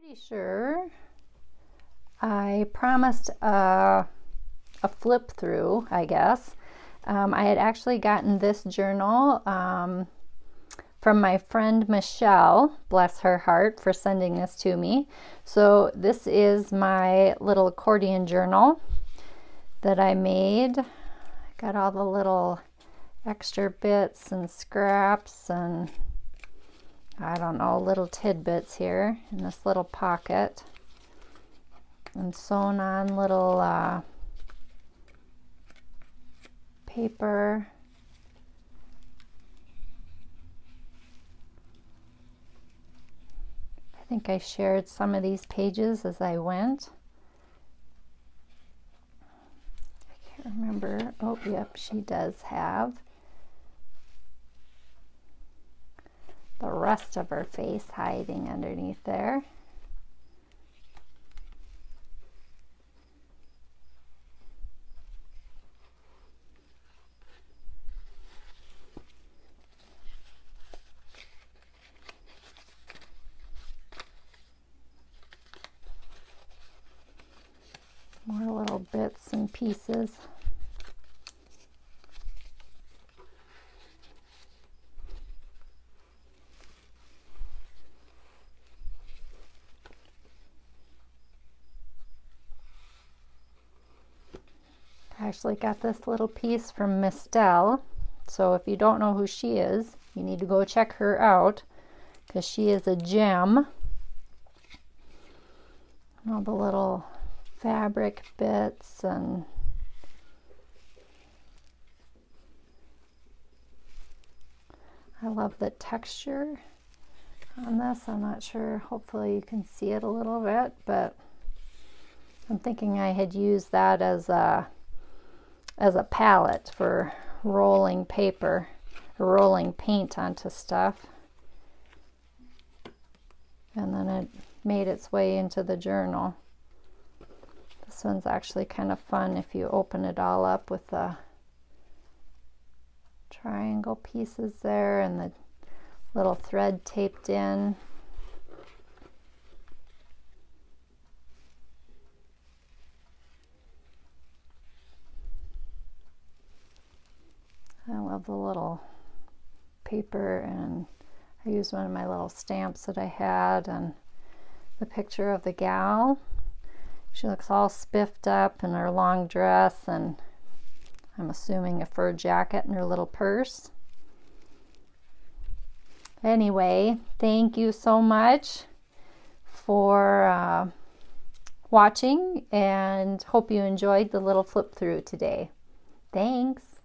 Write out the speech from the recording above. Pretty sure I promised a flip through, I guess. I had actually gotten this journal from my friend Michelle, bless her heart, for sending this to me. So this is my little accordion journal that I made. I got all the little extra bits and scraps and I don't know, little tidbits here in this little pocket, and sewn on little paper. I think I shared some of these pages as I went. I can't remember. Oh, yep, she does have the rest of her face hiding underneath there. More little bits and pieces. Actually got this little piece from Mystele, so if you don't know who she is, you need to go check her out because she is a gem. And all the little fabric bits and I love the texture on this. I'm not sure, hopefully you can see it a little bit, but I'm thinking I had used that as a palette for rolling paper, rolling paint onto stuff. And then it made its way into the journal. This one's actually kind of fun if you open it all up with the triangle pieces there and the little thread taped in. I love the little paper, and I used one of my little stamps that I had, and the picture of the gal. She looks all spiffed up in her long dress and I'm assuming a fur jacket and her little purse. Anyway, thank you so much for watching, and hope you enjoyed the little flip through today. Thanks.